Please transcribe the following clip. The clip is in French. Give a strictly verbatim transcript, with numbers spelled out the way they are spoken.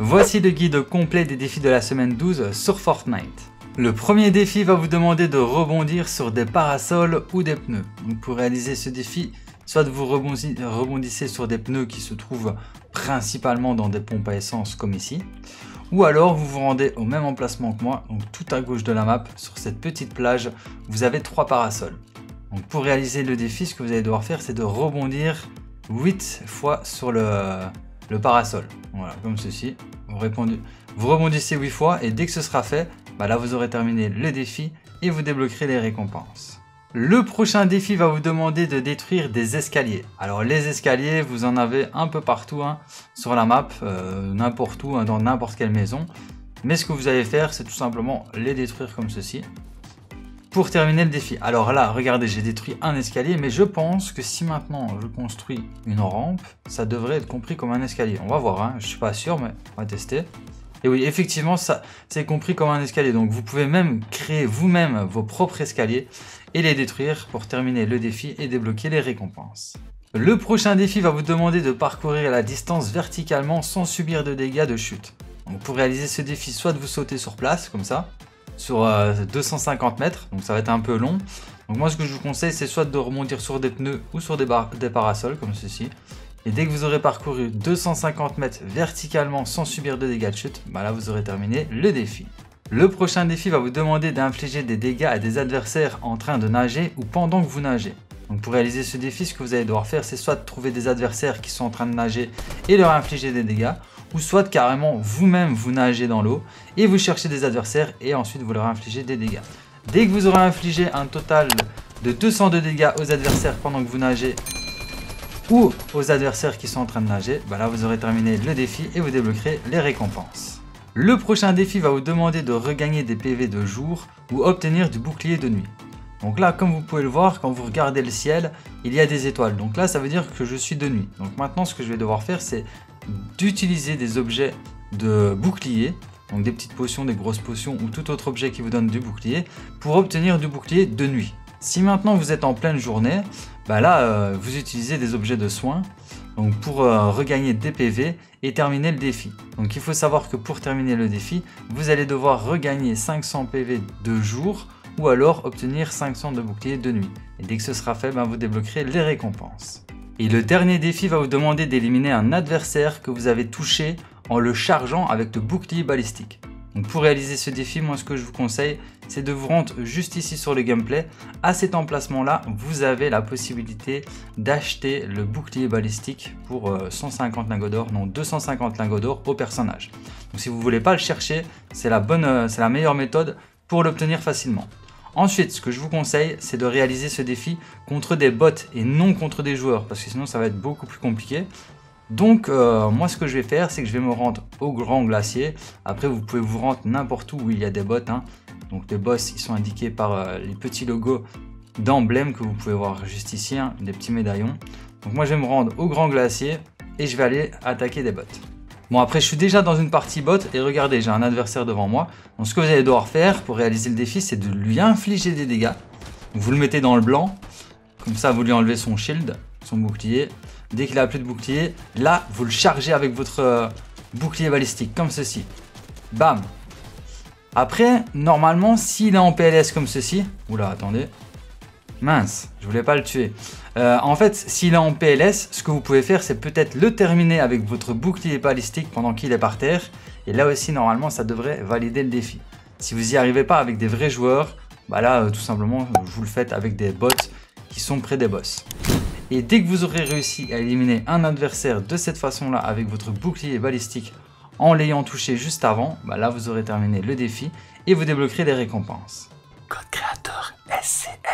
Voici le guide complet des défis de la semaine douze sur Fortnite. Le premier défi va vous demander de rebondir sur des parasols ou des pneus. Donc pour réaliser ce défi, soit vous rebondissez sur des pneus qui se trouvent principalement dans des pompes à essence comme ici, ou alors vous vous rendez au même emplacement que moi, donc tout à gauche de la map, sur cette petite plage, vous avez trois parasols. Donc pour réaliser le défi, ce que vous allez devoir faire, c'est de rebondir huit fois sur le, le parasol. Voilà, comme ceci. Vous, répondez, vous rebondissez huit fois et dès que ce sera fait, bah là vous aurez terminé le défi et vous débloquerez les récompenses. Le prochain défi va vous demander de détruire des escaliers. Alors les escaliers, vous en avez un peu partout hein, sur la map, euh, n'importe où, hein, dans n'importe quelle maison. Mais ce que vous allez faire, c'est tout simplement les détruire comme ceci. Pour terminer le défi. Alors là, regardez, j'ai détruit un escalier, mais je pense que si maintenant je construis une rampe, ça devrait être compris comme un escalier. On va voir, hein, je suis pas sûr, mais on va tester. Et oui, effectivement, ça c'est compris comme un escalier. Donc vous pouvez même créer vous-même vos propres escaliers et les détruire pour terminer le défi et débloquer les récompenses. Le prochain défi va vous demander de parcourir la distance verticalement sans subir de dégâts de chute. Donc pour réaliser ce défi, soit vous sautez sur place, comme ça, sur euh, deux cent cinquante mètres, donc ça va être un peu long. Donc moi ce que je vous conseille, c'est soit de rebondir sur des pneus ou sur des, des parasols comme ceci, et dès que vous aurez parcouru deux cent cinquante mètres verticalement sans subir de dégâts de chute, bah là vous aurez terminé le défi. Le prochain défi va vous demander d'infliger des dégâts à des adversaires en train de nager ou pendant que vous nagez. Donc pour réaliser ce défi, ce que vous allez devoir faire, c'est soit de trouver des adversaires qui sont en train de nager et leur infliger des dégâts, ou soit carrément vous-même vous nagez dans l'eau et vous cherchez des adversaires et ensuite vous leur infligez des dégâts. Dès que vous aurez infligé un total de deux cents deux dégâts aux adversaires pendant que vous nagez ou aux adversaires qui sont en train de nager, bah là vous aurez terminé le défi et vous débloquerez les récompenses. Le prochain défi va vous demander de regagner des P V de jour ou obtenir du bouclier de nuit. Donc là, comme vous pouvez le voir, quand vous regardez le ciel, il y a des étoiles. Donc là, ça veut dire que je suis de nuit. Donc maintenant, ce que je vais devoir faire, c'est d'utiliser des objets de bouclier, donc des petites potions, des grosses potions ou tout autre objet qui vous donne du bouclier, pour obtenir du bouclier de nuit. Si maintenant vous êtes en pleine journée, bah là, euh, vous utilisez des objets de soins donc pour euh, regagner des P V et terminer le défi. Donc il faut savoir que pour terminer le défi, vous allez devoir regagner cinq cents P V de jour, ou alors obtenir cinq cents de bouclier de nuit. Et dès que ce sera fait, ben vous débloquerez les récompenses. Et le dernier défi va vous demander d'éliminer un adversaire que vous avez touché en le chargeant avec le bouclier balistique. Donc pour réaliser ce défi, moi ce que je vous conseille, c'est de vous rendre juste ici sur le gameplay. À cet emplacement-là, vous avez la possibilité d'acheter le bouclier balistique pour cent cinquante lingots d'or, non deux cent cinquante lingots d'or au personnage. Donc si vous ne voulez pas le chercher, c'est la bonne, c'est la meilleure méthode pour l'obtenir facilement. Ensuite, ce que je vous conseille, c'est de réaliser ce défi contre des bots et non contre des joueurs, parce que sinon ça va être beaucoup plus compliqué. Donc euh, moi ce que je vais faire, c'est que je vais me rendre au Grand Glacier. Après vous pouvez vous rendre n'importe où où il y a des bots, hein. Donc les boss, ils sont indiqués par euh, les petits logos d'emblème que vous pouvez voir juste ici, hein, des petits médaillons. Donc moi je vais me rendre au Grand Glacier et je vais aller attaquer des bots. Bon, après je suis déjà dans une partie bot et regardez, j'ai un adversaire devant moi. Donc ce que vous allez devoir faire pour réaliser le défi, c'est de lui infliger des dégâts. Donc, vous le mettez dans le blanc, comme ça vous lui enlevez son shield, son bouclier. Dès qu'il a plus de bouclier, là vous le chargez avec votre euh, bouclier balistique, comme ceci. Bam. Après, normalement, s'il est en P L S comme ceci... Oula, attendez... Mince, je voulais pas le tuer. Euh, en fait, s'il est en P L S, ce que vous pouvez faire, c'est peut-être le terminer avec votre bouclier balistique pendant qu'il est par terre. Et là aussi, normalement, ça devrait valider le défi. Si vous n'y arrivez pas avec des vrais joueurs, bah là, euh, tout simplement, vous le faites avec des bots qui sont près des boss. Et dès que vous aurez réussi à éliminer un adversaire de cette façon-là avec votre bouclier balistique en l'ayant touché juste avant, bah là, vous aurez terminé le défi et vous débloquerez les récompenses. Code créateur S C M.